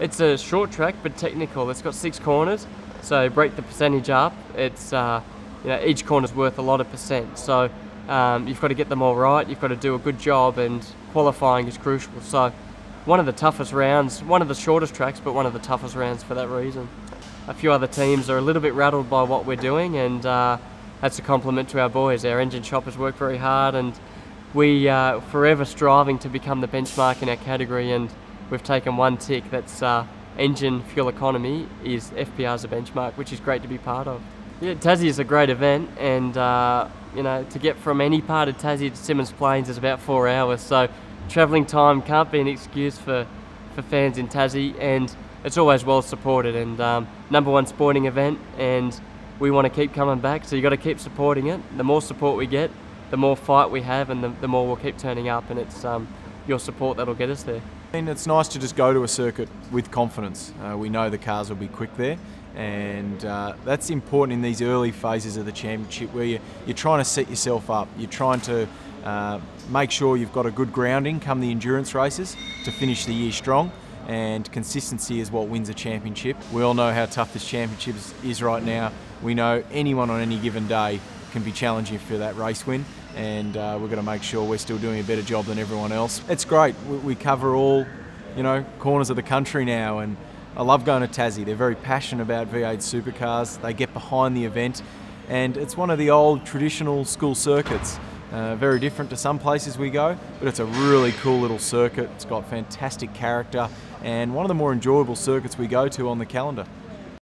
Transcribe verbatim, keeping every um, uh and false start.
It's a short track but technical. It's got six corners, so break the percentage up. It's uh, you know, each corner's worth a lot of percent, so um, you've got to get them all right. You've got to do a good job, and qualifying is crucial. So one of the toughest rounds, one of the shortest tracks, but one of the toughest rounds for that reason. A few other teams are a little bit rattled by what we're doing, and uh, that's a compliment to our boys. Our engine shoppers work very hard, and we are uh, forever striving to become the benchmark in our category, and we've taken one tick. That's uh, engine fuel economy is F P R as a benchmark, which is great to be part of. Yeah, Tassie is a great event, and uh, you know, to get from any part of Tassie to Simmons Plains is about four hours, so travelling time can't be an excuse for, for fans in Tassie, and it's always well supported, and um, number one sporting event, and we want to keep coming back, so you've got to keep supporting it. The more support we get, the more fight we have, and the, the more we'll keep turning up, and it's um, your support that'll get us there. I mean, it's nice to just go to a circuit with confidence. Uh, we know the cars will be quick there, and uh, that's important in these early phases of the championship where you, you're trying to set yourself up, you're trying to uh, make sure you've got a good grounding come the endurance races to finish the year strong. And consistency is what wins a championship. We all know how tough this championship is right now. We know anyone on any given day can be challenging for that race win, and uh, we're going to make sure we're still doing a better job than everyone else. It's great. We, we cover all, you know, corners of the country now, and I love going to Tassie. They're very passionate about V eight Supercars. They get behind the event, and it's one of the old traditional school circuits. Uh, very different to some places we go, but it's a really cool little circuit. It's got fantastic character, and one of the more enjoyable circuits we go to on the calendar.